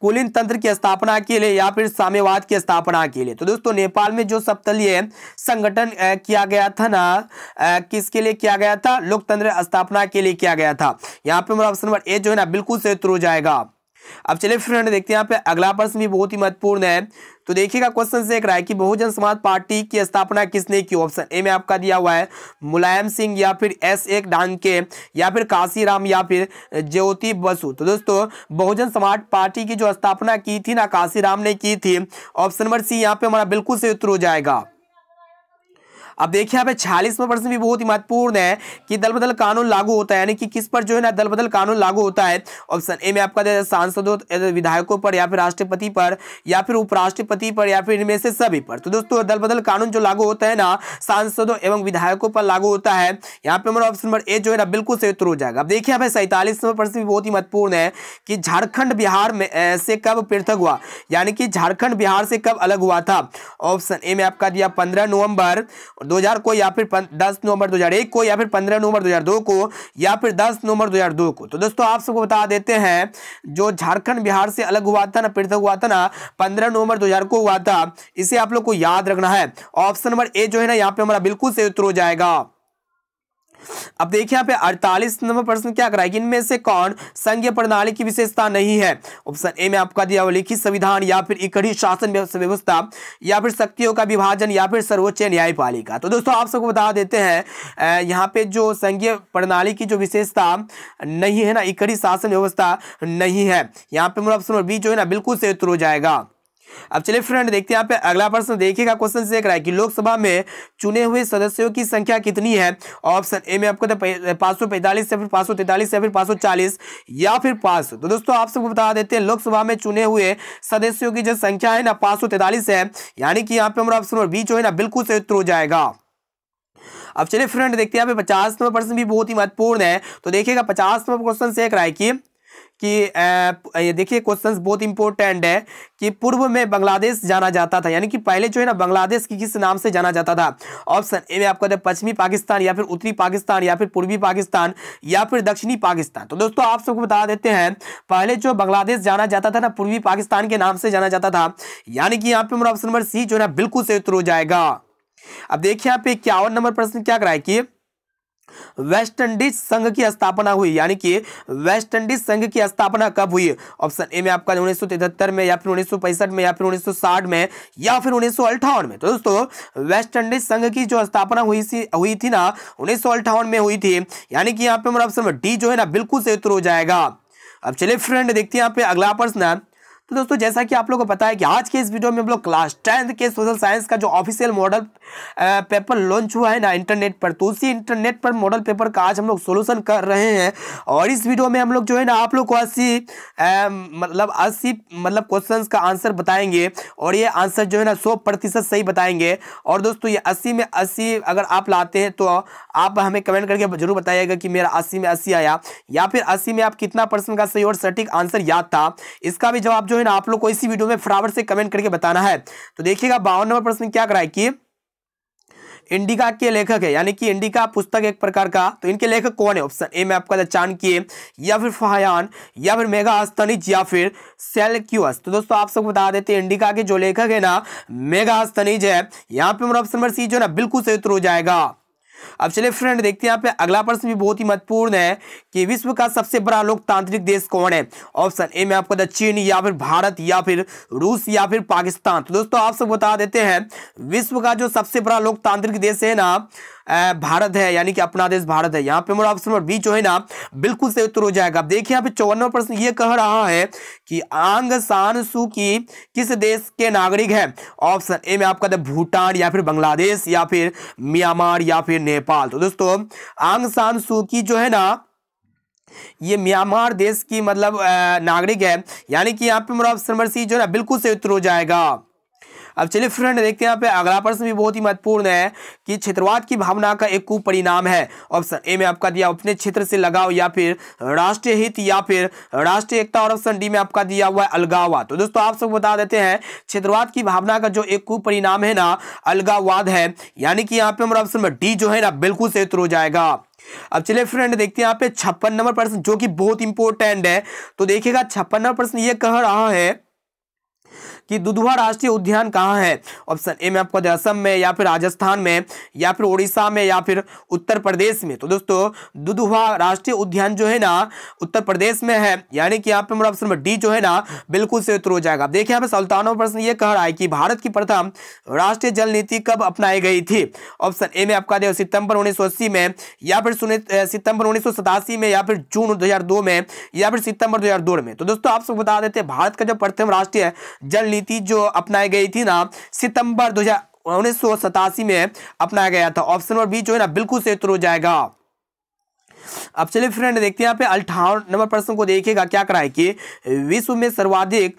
कुलीन तंत्र की स्थापना के लिए या फिर साम्यवाद की स्थापना के लिए। तो दोस्तों नेपाल में जो सप्तदलीय संगठन किया गया था ना किसके लिए किया गया था, लोकतंत्र स्थापना के लिए किया गया था। यहाँ पे मेरा ऑप्शन नंबर ए जो है ना बिल्कुल से उत्तर हो जाएगा। अब चलिए फ्रेंड देखते हैं यहाँ पे अगला प्रश्न भी बहुत ही महत्वपूर्ण है। तो देखिएगा क्वेश्चन से एक रहा है कि बहुजन समाज पार्टी की स्थापना किसने की। ऑप्शन ए में आपका दिया हुआ है मुलायम सिंह या फिर एस एक डांके या फिर काशीराम या फिर ज्योति बसु। तो दोस्तों बहुजन समाज पार्टी की जो स्थापना की थी ना काशीराम ने की थी। ऑप्शन नंबर सी यहाँ पे हमारा बिल्कुल से उत्तर हो जाएगा। अब देखिए यहाँ पे छियालीसवां प्रश्न भी बहुत ही महत्वपूर्ण है कि दल बदल कानून लागू होता है, यानी कि किस पर जो है ना दल बदल कानून लागू होता है। ऑप्शन ए में आपका सांसदों विधायकों पर या फिर राष्ट्रपति पर या फिर उपराष्ट्रपति पर या फिर इनमें से सभी पर। तो दोस्तों दल बदल कानून जो लागू होता है ना सांसदों एवं विधायकों पर लागू होता है। यहाँ पे हमारा ऑप्शन नंबर ए जो है ना बिल्कुल से उत्तर हो जाएगा। अब देखिए यहाँ पे सैंतालीसवां प्रश्न भी बहुत ही महत्वपूर्ण है कि झारखंड बिहार में से कब पृथक हुआ, यानी कि झारखंड बिहार से कब अलग हुआ था। ऑप्शन ए में आपका दिया पंद्रह नवम्बर दो हज़ार को या फिर दस नवंबर दो हज़ार एक को या फिर पंद्रह नवंबर दो हज़ार दो को या फिर दस नवंबर दो हज़ार दो को। तो दोस्तों आप सबको बता देते हैं जो झारखंड बिहार से अलग हुआ था ना पृथक हुआ था ना पंद्रह नवंबर दो हज़ार को हुआ था, इसे आप लोग को याद रखना है। ऑप्शन नंबर ए जो है ना यहाँ पे हमारा बिल्कुल सही उत्तर हो जाएगा। अब देखिए यहाँ पे अड़तालीस नंबर प्रश्न क्या कराएगी इनमें से कौन संघीय प्रणाली की विशेषता नहीं है। ऑप्शन ए में आपका दिया हुआ लिखित संविधान या फिर इकट्ठी शासन व्यवस्था या फिर शक्तियों का विभाजन या फिर सर्वोच्च न्यायपालिका। तो दोस्तों आप सबको बता देते हैं यहाँ पे जो संघीय प्रणाली की जो विशेषता नहीं है ना इकट्ठी शासन व्यवस्था नहीं है। यहाँ पे मेरा ऑप्शन बी जो है ना बिल्कुल से उत्तर हो जाएगा। अब चलिए फ्रेंड देखते हैं यहाँ पे अगला प्रश्न देखिएगा क्वेश्चन से कराए कि लोकसभा में चुने हुए सदस्यों की संख्या कितनी है। ऑप्शन ए में आपको पाँच सौ पैंतालीस या फिर पाँच सौ तैंतालीस या फिर पाँच सौ चालीस या फिर पाँच सौ। तो दोस्तों आप सबको बता देते हैं लोकसभा में चुने हुए सदस्यों की जो संख्या है ना पाँच सौ तैंतालीस है, यानी कि यहाँ पे हमारा ऑप्शन बी जो है ना बिल्कुल सही उत्तर हो जाएगा। अब चलिए फ्रेंड देखते हैं यहाँ पे पचासवां प्रश्न भी बहुत ही महत्वपूर्ण है। तो देखिएगा पचासवां क्वेश्चन से कराए कि कि देखिए क्वेश्चंस बहुत इंपॉर्टेंट है कि पूर्व में बांग्लादेश जाना जाता था, यानी कि पहले जो है ना बांग्लादेश की किस नाम से जाना जाता था। ऑप्शन ए में आपको दे पश्चिमी पाकिस्तान या फिर उत्तरी पाकिस्तान या फिर पूर्वी पाकिस्तान या फिर दक्षिणी पाकिस्तान। तो दोस्तों आप सबको बता देते हैं पहले जो बांग्लादेश जाना जाता था ना पूर्वी पाकिस्तान के नाम से जाना जाता था, यानी कि यहाँ पे मेरा ऑप्शन नंबर सी जो है ना बिल्कुल से उत्तर हो जाएगा। अब देखिए यहाँ पे इक्यावन नंबर प्रश्न क्या कराए कि वेस्ट इंडीज संघ की स्थापना हुई, यानी कि वेस्ट इंडीज संघ की स्थापना कब हुई? ऑप्शन ए में आपका उन्नीस सौ तिहत्तर में, या फिर उन्नीस सौ पैंसठ में, या फिर उन्नीस सौ साठ में, या फिर उन्नीस सौ अट्ठावन में। तो दोस्तों वेस्ट इंडीज संघ की जो स्थापना हुई हुई थी ना उन्नीस सौ अट्ठावन में हुई थी, यानी कि यहाँ पे हमारा ऑप्शन डी जो है ना बिल्कुल से उत्तर हो जाएगा। अब चलिए फ्रेंड देखते हैं यहाँ पे अगला प्रश्न। तो दोस्तों जैसा कि आप लोगों को पता है कि आज के इस वीडियो में हम लोग क्लास टेंथ के सोशल साइंस का जो ऑफिशियल मॉडल पेपर लॉन्च हुआ है ना इंटरनेट पर, तो उसी इंटरनेट पर मॉडल पेपर का आज हम लोग सोल्यूशन कर रहे हैं। और इस वीडियो में हम लोग जो है ना आप लोग को अस्सी मतलब अस्सी मतलब क्वेश्चंस का आंसर बताएंगे, और ये आंसर जो है ना सौ प्रतिशत सही बताएंगे। और दोस्तों ये अस्सी में अस्सी अगर आप लाते हैं तो आप हमें कमेंट करके जरूर बताइएगा कि मेरा अस्सी में अस्सी आया, या फिर अस्सी में आप कितना परसेंट का सही और सटीक आंसर याद था। इसका भी जवाब ना आप लोग को इसी वीडियो में फटाफट से कमेंट करके बताना है। तो देखिएगा बावन नंबर प्रश्न क्या कराए कि इंडिका के लेखक है, यानी कि इंडिका पुस्तक एक प्रकार का, तो इनके लेखक कौन है? ऑप्शन ए में आपका चाणक्य, या फिर फाहान, या फिर मेगास्थनीज, या फिर सेल्यूकस। तो दोस्तों आप सबको बता देते हैं इंडिका के जो लेखक है ना मेगास्थनीज है। यहाँ पे ऑप्शन नंबर सी जो ना बिल्कुल सही उत्तर हो जाएगा। अब चलिए फ्रेंड देखते हैं यहाँ पे अगला प्रश्न भी बहुत ही महत्वपूर्ण है कि विश्व का सबसे बड़ा लोकतांत्रिक देश कौन है? ऑप्शन ए में आपको चीन, या फिर भारत, या फिर रूस, या फिर पाकिस्तान। तो दोस्तों आप सब बता देते हैं विश्व का जो सबसे बड़ा लोकतांत्रिक देश है ना भारत है, यानी कि अपना देश भारत है। यहाँ पे हमारा ऑप्शन नंबर बी जो है ना बिल्कुल सही उत्तर हो जाएगा। अब देखिए यहाँ पे चौवनवा प्रश्न ये कह रहा है कि आंग सान सू की किस देश के नागरिक है? ऑप्शन ए में आपका भूटान, या फिर बांग्लादेश, या फिर म्यांमार, या फिर नेपाल। तो दोस्तों आंग सान सू की जो है ना ये म्यांमार देश की मतलब नागरिक है, यानी कि यहाँ पे हमारा ऑप्शन नंबर सी जो है ना बिल्कुल सही उत्तर हो जाएगा। अब चलिए फ्रेंड देखते हैं यहाँ पे अगला प्रश्न भी बहुत ही महत्वपूर्ण है कि क्षेत्रवाद की भावना का एक कुपरिणाम है। ऑप्शन ए में आपका दिया अपने क्षेत्र से लगाव, या फिर राष्ट्रीय हित, या फिर राष्ट्रीय एकता, और ऑप्शन डी में आपका दिया हुआ है अलगाववाद। तो दोस्तों आप सब बता देते हैं क्षेत्रवाद की भावना का जो एक कुपरिणाम है ना अलगाववाद है, यानी कि यहाँ पे हमारा ऑप्शन डी जो है ना बिल्कुल सही उत्तर हो जाएगा। अब चलिए फ्रेंड देखते हैं यहाँ पे छप्पन नंबर प्रश्न जो कि बहुत इंपॉर्टेंट है। तो देखिएगा छप्पन नंबर प्रश्न ये कह रहा है कि दुधवा राष्ट्रीय उद्यान कहाँ है? ऑप्शन ए में आपको असम में, या फिर राजस्थान में, या फिर ओडिशा में, या फिर उत्तर प्रदेश में। तो दोस्तों दुधवा राष्ट्रीय उद्यान जो है ना उत्तर प्रदेश में है, यानी कि यहाँ पे हमारा ऑप्शन डी जो है ना बिल्कुल सही उत्तर हो जाएगा। अब देखिए यहाँ पे सल्तानों प्रश्न ये कह रहा है कि भारत की प्रथम राष्ट्रीय जल नीति कब अपनाई गई थी? ऑप्शन ए में आपका दिया सितंबर उन्नीस सौ अस्सी में, या फिर सितंबर उन्नीस सौ सतासी में, या फिर जून दो हजार दो में, या फिर सितंबर दो हजार दो में। तो दोस्तों आप सब बता देते हैं भारत का जो प्रथम राष्ट्रीय जल नीति जो अपनाई गई थी ना सितंबर दो हजार उन्नीस सौ सतासी में अपनाया गया था। ऑप्शन नंबर बी जो है ना बिल्कुल सही उत्तर हो जाएगा। अब चलिए फ्रेंड देखते हैं यहाँ पे अठावन नंबर प्रश्न को देखिएगा क्या कराए कि विश्व में सर्वाधिक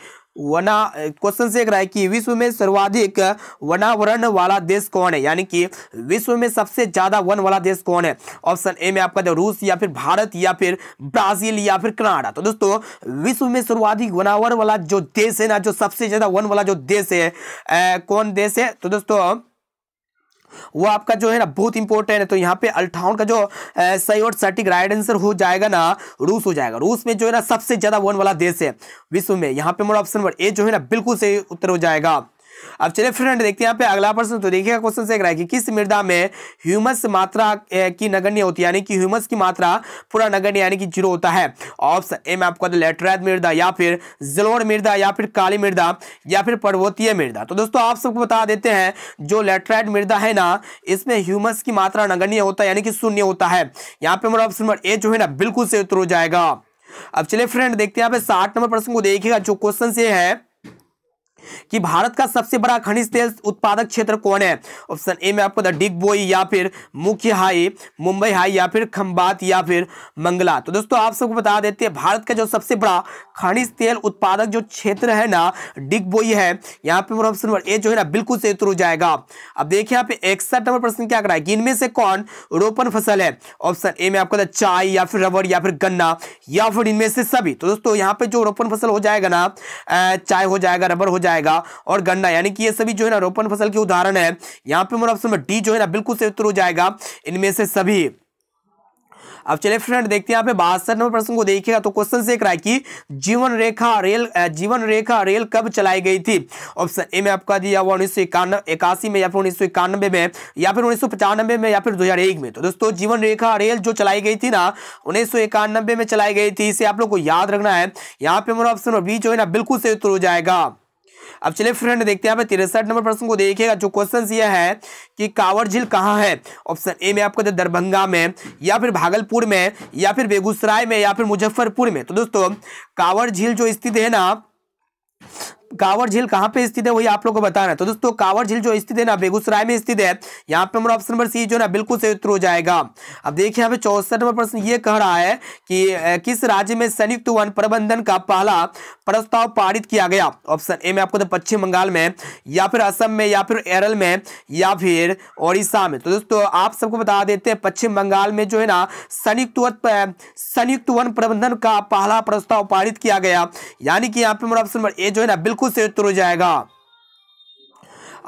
वना क्वेश्चन से कराए कि विश्व में सर्वाधिक वनावरण वाला देश कौन है, यानी कि विश्व में सबसे ज्यादा वन वाला देश कौन है? ऑप्शन ए में आपका रूस, या फिर भारत, या फिर ब्राजील, या फिर कनाडा। तो दोस्तों विश्व में सर्वाधिक वनावरण वाला जो देश है ना जो सबसे ज्यादा वन वाला जो देश है ए, कौन देश है? तो दोस्तों वो आपका जो है ना बहुत इंपॉर्टेंट है। तो यहाँ पे अल्ठाउन का जो सही और सटीक राइट आंसर हो जाएगा ना रूस हो जाएगा। रूस में जो है ना सबसे ज्यादा वन वाला देश है विश्व में। यहाँ पे हमारा ऑप्शन नंबर ए जो है ना बिल्कुल सही उत्तर हो जाएगा। अब चलिए फ्रेंड देखते हैं यहाँ पे अगला प्रश्न। तो देखिएगा क्वेश्चन से कि किस मृदा में ह्यूमस मात्रा की नगण्य होती है, यानी कि ह्यूमस की मात्रा पूरा नगण्य यानी कि जीरो होता है? ऑप्शन ए में आपका लेटराइट मृदा, या फिर जलोढ़ मृदा, या फिर काली मृदा, या फिर पर्वतीय मृदा। तो दोस्तों आप सबको बता देते हैं जो लेटराइट मृदा है ना इसमें ह्यूमस की मात्रा नगण्य होता है, यानी कि शून्य होता है। यहाँ पे हमारा ऑप्शन नंबर ए जो है ना बिल्कुल सही उत्तर हो जाएगा। अब चलिए फ्रेंड देखते हैं यहाँ पे साठ नंबर प्रश्न को देखिएगा जो क्वेश्चन से है कि भारत का सबसे बड़ा खनिज तेल उत्पादक क्षेत्र कौन है? ऑप्शन ए में आपको डिगबोई, या फिर मुख्य हाई मुंबई हाई, या फिर खंबात, या फिर मंगला। तो दोस्तों आप सबको बता देते हैं भारत का जो सबसे बड़ा खनिज तेल उत्पादक जो क्षेत्र है ना डिगबोई है। यहाँ पे ऑप्शन नंबर ए जो है ना बिल्कुल सही उत्तर हो जाएगा। अब देखिए यहाँ पे इकसठ नंबर प्रश्न क्या कराए कि इनमें से कौन रोपण फसल है? ऑप्शन ए में आपको चाय, या फिर रबड़, या फिर गन्ना, या फिर इनमें से सभी। तो दोस्तों यहाँ पे जो रोपण फसल हो जाएगा ना चाय हो जाएगा, रबड़ हो जाएगा और गन्ना, यानी कि ये सभी जो है ना रोपण फसल के उदाहरण है। यहाँ पे हमारा ऑप्शन डी जो है ना बिल्कुल सही उत्तर हो जाएगा इनमें से सभी। अब चलिए फ्रेंड देखते हैं यहाँ पे बासठ नंबर प्रश्न को देखिएगा तो क्वेश्चन से एक रहा कि जीवन रेखा रेल जीवन रेखा रेल कब चलाई गई थी। ऑप्शन ए में आपका दिया हुआ उन्नीस सौ इक्यानवे इक्यासी में या फिर उन्नीस सौ इक्यानवे में या फिर उन्नीस सौ पचानवे में या फिर दो हजार एक में। तो दोस्तों जीवन रेखा रेल जो चलाई गई थी ना उन्नीस सौ इक्यानवे में चलाई गई थी, इसे आप लोग को याद रखना है। यहाँ पे हमारा ऑप्शन बी जो है ना बिल्कुल सही उत्तर हो जाएगा। अब चलिए फ्रेंड देखते हैं यहाँ पे तिरसठ नंबर प्रश्न को देखिएगा जो क्वेश्चन ये है कि कावर झील कहाँ है। ऑप्शन ए में आपको दरभंगा में या फिर भागलपुर में या फिर बेगूसराय में या फिर मुजफ्फरपुर में। तो दोस्तों कावर झील जो स्थित है ना, कावर झील कहाँ पे स्थित है वही आप लोगों को बताना है। तो दोस्तों कावर झील जो स्थित है ना बेगूसराय में स्थित है। यहाँ पे हमारा ऑप्शन नंबर सी जो ना बिल्कुल सही उत्तर हो जाएगा। अब देखिए यहाँ पे चौसठ नंबर प्रश्न ये कह रहा है कि किस राज्य में संयुक्त वन प्रबंधन का पहला प्रस्ताव पारित किया गया। ऑप्शन ए में आपको तो पश्चिम बंगाल में या फिर असम में या फिर केरल में या फिर ओडिशा में। तो दोस्तों आप सबको बता देते हैं पश्चिम बंगाल में जो है ना संयुक्त संयुक्त वन प्रबंधन का पहला प्रस्ताव पारित किया गया, यानी कि यहाँ पे हमारा ऑप्शन नंबर ए जो है ना बिल्कुल से उत्तर हो जाएगा।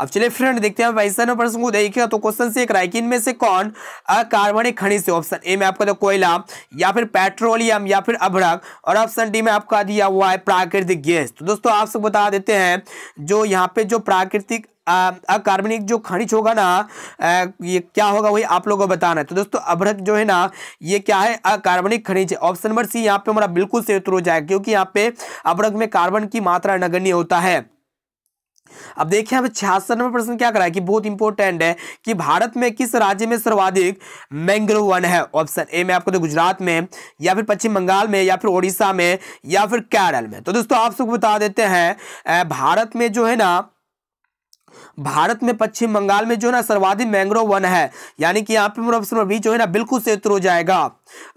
अब चलिए फ्रेंड देखते हैं बाईस नंबर प्रश्न को देखिएगा तो क्वेश्चन से एक रहा है कि इनमें से कौन अकार्बनिक खनिज है। ऑप्शन ए में आपका तो कोयला या फिर पेट्रोलियम या फिर अभ्रक और ऑप्शन डी में आपका दिया हुआ है प्राकृतिक गैस। तो दोस्तों आप सब बता देते हैं जो यहाँ पे जो प्राकृतिक अकार्बनिक जो खनिज होगा ना आ, ये क्या होगा वही आप लोगों को बताना है। तो दोस्तों अभ्रक जो है ना ये क्या है अकार्बनिक खनिज। ऑप्शन नंबर सी यहाँ पे हमारा बिल्कुल सही उत्तर हो जाएगा क्योंकि यहाँ पे अभ्रक में कार्बन की मात्रा नगण्य होता है। अब देखिए यहाँ पे छियासठ नंबर प्रश्न क्या कर रहा है कि बहुत इंपॉर्टेंट है कि भारत में किस राज्य में सर्वाधिक मैंग्रोव वन है। ऑप्शन ए में आपको तो गुजरात में या फिर पश्चिम बंगाल में या फिर ओडिशा में या फिर केरल में। तो दोस्तों आप सबको बता देते हैं भारत में जो है ना भारत में पश्चिम बंगाल में जो है ना सर्वाधिक मैंग्रोव वन है, यानी कि यहाँ पे मेरा ऑप्शन बी जो है ना बिल्कुल सही उत्तर हो जाएगा।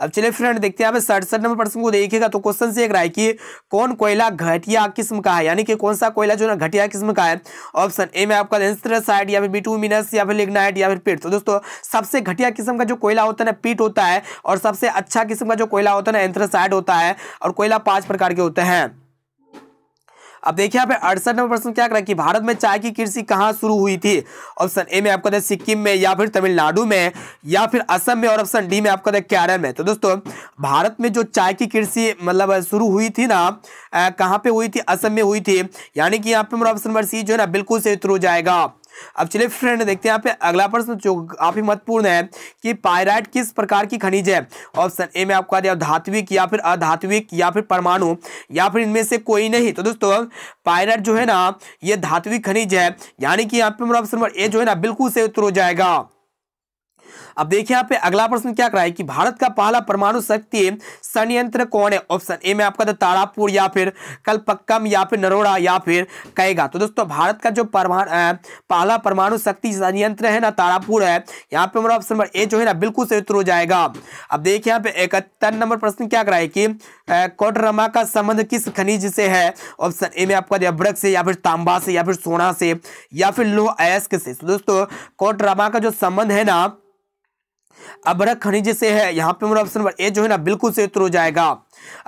अब चलिए फ्रेंड देखते हैं यहाँ पे सड़सठ नंबर प्रश्न को देखिएगा तो क्वेश्चन से एक रहा है कि कौन कोयला घटिया किस्म का है, यानी कि कौन सा कोयला जो है ना घटिया किस्म का है। ऑप्शन ए में आपका एंथ्रासाइट या फिर बिटूमिनस या फिर लिग्नाइट या फिर पीट। तो दोस्तों सबसे घटिया किस्म का जो कोयला होता है ना पीट होता है और सबसे अच्छा किस्म का जो कोयला होता है ना एंथ्रासाइट होता है और कोयला पांच प्रकार के होते हैं। अब देखिए यहाँ पे अड़सठ नंबर प्रश्न क्या करा कि भारत में चाय की कृषि कहाँ शुरू हुई थी। ऑप्शन ए में आपका था सिक्किम में या फिर तमिलनाडु में या फिर असम में और ऑप्शन डी में आपका था केरल में। तो दोस्तों भारत में जो चाय की कृषि मतलब शुरू हुई थी ना कहाँ पे हुई थी, असम में हुई थी, यानी कि यहाँ पे मेरा ऑप्शन नंबर सी जो है ना बिल्कुल सही उत्तर हो जाएगा। अब चलिए फ्रेंड देखते हैं यहाँ पे अगला प्रश्न जो काफी महत्वपूर्ण है कि पायराइट किस प्रकार की खनिज है। ऑप्शन ए में आपका दिया धात्विक या फिर अधात्विक या फिर परमाणु या फिर इनमें से कोई नहीं। तो दोस्तों पायराइट जो है ना ये धात्विक खनिज है, यानी कि यहाँ पे मेरा ऑप्शन नंबर ए जो है ना बिल्कुल सही उत्तर हो जाएगा। अब देखिए यहाँ पे अगला प्रश्न क्या कराए कि भारत का पहला परमाणु शक्ति संयंत्र कौन है। ऑप्शन ए में आपका था तारापुर या फिर कलपक्कम या फिर नरोड़ा या फिर कैगा। तो दोस्तों भारत का जो परमाणु पहला परमाणु शक्ति संयंत्र है ना तारापुर है, यहाँ पे हमारा ऑप्शन नंबर ए जो है ना बिल्कुल सही उत्तर हो जाएगा। अब देखिए यहाँ पे इकहत्तर नंबर प्रश्न क्या कराए कि कोटरमा का संबंध किस खनिज से है। ऑप्शन ए में आपका अभ्रक से या फिर तांबा से या फिर सोना से या फिर लोह अयस्क से। तो दोस्तों कोटरमा का जो संबंध है ना अभ्रक खनिज से है, यहाँ पे मेरा ऑप्शन नंबर ए जो है ना बिल्कुल सही उत्तर हो जाएगा।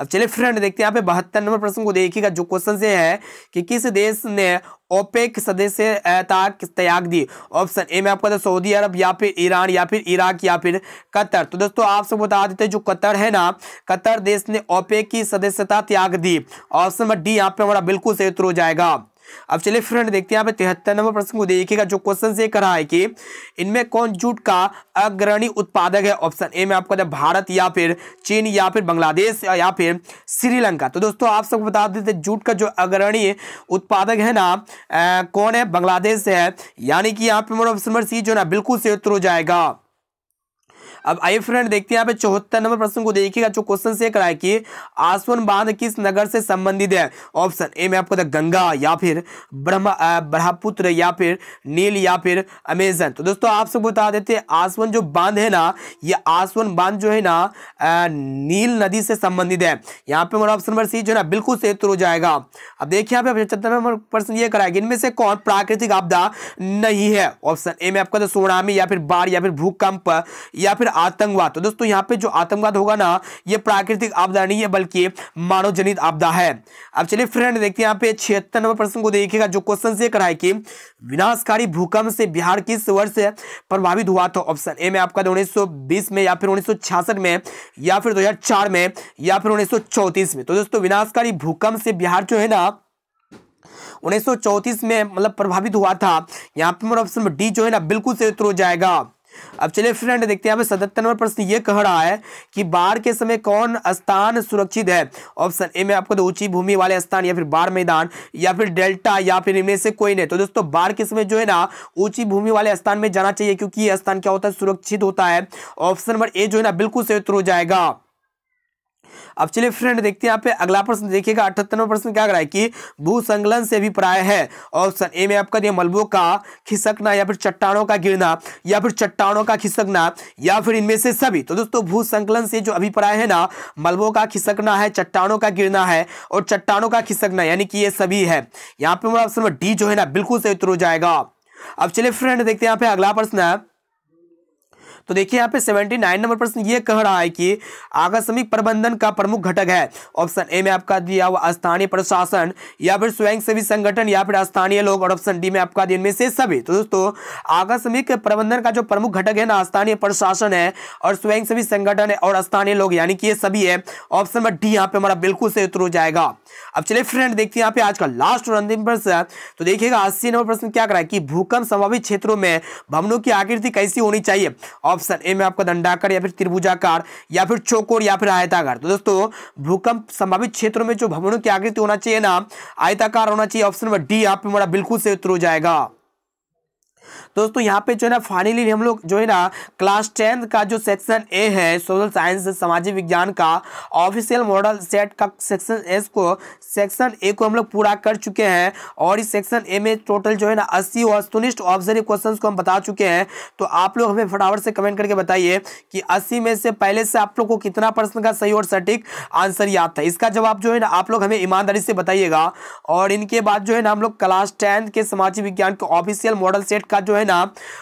अब चलिए फ्रेंड देखते हैं यहाँ पे बहत्तर नंबर प्रश्न को देखिएगा जो क्वेश्चन से है कि किस देश ने ओपेक सदस्यता त्याग दी। ऑप्शन ए में आपका था सऊदी अरब या फिर ईरान या फिर इराक या फिर कतर। तो दोस्तों आप सब बता देते हैं जो कतर है ना कतर देश ने ओपेक की सदस्यता त्याग दी। ऑप्शन नंबर डी यहाँ पे हमारा बिल्कुल सही उत्तर हो जाएगा। अब चलिए फ्रेंड देखते हैं यहाँ पे तिहत्तर नंबर प्रश्न को देखिएगा जो क्वेश्चन से कह रहा है कि इनमें कौन जूट का अग्रणी उत्पादक है। ऑप्शन ए में आपका था भारत या फिर चीन या फिर बांग्लादेश या फिर श्रीलंका। तो दोस्तों आप सबको बता देते जूट का जो अग्रणी उत्पादक है ना आ, कौन है, बांग्लादेश है, यानी कि यहाँ पे मेरा ऑप्शन नंबर सी जो ना बिल्कुल सही उत्तर हो जाएगा। अब आइए फ्रेंड देखते हैं यहाँ पे चौहत्तर नंबर प्रश्न को देखिएगा जो क्वेश्चन से कराए कि आसवन बांध किस नगर से संबंधित है। ऑप्शन ए में आपको था गंगा या फिर ब्रह्म ब्रह्मपुत्र या फिर नील या फिर अमेजन। तो दोस्तों आप सबको बता देते हैं आसवन जो बांध है ना ये आसवन बांध जो है ना आ, नील नदी से संबंधित है। यहाँ पे हमारा ऑप्शन नंबर सी जो है ना बिल्कुल सही उत्तर हो जाएगा। अब देखिए यहाँ पे पचहत्तर नंबर प्रश्न ये कराएगी इनमें से कौन प्राकृतिक आपदा नहीं है। ऑप्शन ए में आपका था सुनामी या फिर बाढ़ या फिर भूकंप या फिर आतंकवाद। तो दोस्तों यहाँ पे जो आतंकवाद होगा ना, ये प्राकृतिक आपदा नहीं है बल्कि मानव जनित आपदा है। अब चलिए फ्रेंड देखते हैं यहाँ पे छिहत्तर नंबर प्रश्न को देखिएगा, जो क्वेश्चन से करा है कि विनाशकारी भूकंप से बिहार किस वर्ष प्रभावित हुआ था। ऑप्शन ए में आपका उन्नीस सौ बीस में, या फिर उन्नीस सौ छियासठ में, या फिर दो हजार चार में, या फिर उन्नीस सौ चौतीस में। तो दोस्तों विनाशकारी भूकंप से बिहार जो है ना उन्नीस सौ चौतीस में मतलब प्रभावित हुआ था। यहाँ पे मेरा ऑप्शन डी जो है ना बिल्कुल से उतर हो जाएगा। अब चलिए फ्रेंड देखते हैं यहाँ पे सतहत्तर नंबर प्रश्न ये कह रहा है कि बाढ़ के समय कौन स्थान सुरक्षित है। ऑप्शन ए में आपको तो ऊंची भूमि वाले स्थान, या फिर बाढ़ मैदान, या फिर डेल्टा, या फिर इनमें से कोई नहीं। तो दोस्तों बाढ़ के समय जो है ना ऊंची भूमि वाले स्थान में जाना चाहिए, क्योंकि ये स्थान क्या होता है, सुरक्षित होता है। ऑप्शन नंबर ए जो है ना बिल्कुल से उतर हो जाएगा। अब चलिए फ्रेंड देखते हैं यहाँ पे अगला प्रश्न देखिएगा, अठहत्तर नंबर प्रश्न क्या कर रहा है कि भूसंकलन से अभिप्राय है। ऑप्शन ए में आपका दिया मलबों का खिसकना, या फिर चट्टानों का गिरना, या फिर चट्टानों का खिसकना, या फिर इनमें से सभी। तो दोस्तों भूसंकलन से जो अभिप्राय है ना मलबों का खिसकना है, चट्टानों का गिरना है और चट्टानों का खिसकना, यानी कि ये सभी है। यहाँ पे हमारा ऑप्शन डी जो है ना बिल्कुल सही उत्तर हो जाएगा। अब चलिए फ्रेंड देखते हैं यहाँ पे अगला प्रश्न है, तो देखिए यहाँ पे उन्यासी नंबर प्रश्न ये कह रहा है कि आकस्मिक प्रबंधन का प्रमुख घटक है। ऑप्शन ए में आपका दिया हुआ स्थानीय प्रशासन, या फिर स्वयंसेवी संगठन, या फिर स्थानीय लोग, और ऑप्शन डी में आपका दिया इनमें से सभी। तो दोस्तों आकस्मिक प्रबंधन का जो प्रमुख घटक है ना स्थानीय प्रशासन है, और स्वयंसेवी संगठन है, और स्थानीय लोग, यानी कि ये सभी है। ऑप्शन नंबर डी यहाँ पे हमारा बिल्कुल सही उत्तर हो जाएगा। अब चलिए फ्रेंड देखते हैं यहाँ पे आज का लास्ट और अंतिम प्रश्न, तो देखिएगा अस्सी नंबर प्रश्न क्या करा है कि भूकंप संभावित क्षेत्रों में भवनों की आकृति कैसी होनी चाहिए। ऑप्शन ए में आपका दंडाकार, या फिर त्रिभुजाकार, या फिर चौकोर, या फिर आयताकार। तो दोस्तों भूकंप संभावित क्षेत्रों में जो भवनों की आकृति होना चाहिए ना आयताकार होना चाहिए। ऑप्शन नंबर डी यहाँ पे हमारा बिल्कुल सही उत्तर हो जाएगा। दोस्तों यहाँ पे जो है ना फाइनली हम लोग जो है ना क्लास टेंथ का जो सेक्शन ए है सोशल साइंस सामाजिक विज्ञान का ऑफिशियल मॉडल सेट का सेक्शन एस को सेक्शन ए को हम लोग पूरा कर चुके हैं, और इस सेक्शन ए में टोटल जो है ना अस्सी वस्तुनिष्ठ ऑब्जर्व क्वेश्चंस को हम बता चुके हैं। तो आप लोग हमें फटाफट से कमेंट करके बताइए कि अस्सी में से पहले से आप लोग को कितना प्रश्न का सही और सटीक आंसर याद था। इसका जवाब जो है ना आप लोग हमें ईमानदारी से बताइएगा। और इनके बाद जो है ना हम लोग क्लास टेंथ के सामाजिक विज्ञान के ऑफिशियल मॉडल सेट का जो है ना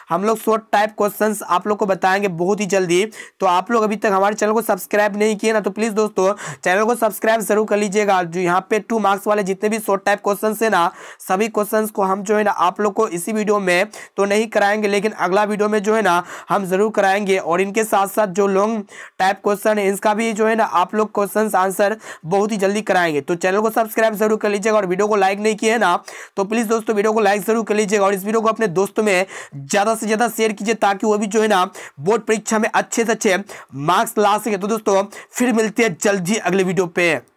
हम लोग शॉर्ट टाइप क्वेश्चंस आप लोग को बताएंगे बहुत ही जल्दी। तो आप लोग अभी तक हमारे चैनल को सब्सक्राइब नहीं किए ना तो प्लीज दोस्तों चैनल को सब्सक्राइब जरूर कर लीजिएगा। जो यहाँ पे टू मार्क्स वाले जितने भी शॉर्ट टाइप क्वेश्चंस है ना सभी क्वेश्चंस को हम जो है ना आप लोग को इसी वीडियो में तो नहीं कराएंगे, लेकिन अगला वीडियो में जो है ना हम जरूर कराएंगे। और इनके साथ साथ जो लॉन्ग टाइप क्वेश्चन है इसका भी जो है ना आप लोग क्वेश्चन आंसर बहुत ही जल्दी कराएंगे। तो चैनल को सब्सक्राइब जरूर कर लीजिएगा, और वीडियो को लाइक नहीं किया है ना तो प्लीज दोस्तों वीडियो को लाइक जरूर कर लीजिएगा, और इस वीडियो को अपने दोस्तों में ज्यादा से ज्यादा शेयर कीजिए ताकि वो भी जो है ना बोर्ड परीक्षा में अच्छे से अच्छे मार्क्स ला सके। तो दोस्तों फिर मिलते हैं जल्द ही अगले वीडियो पे।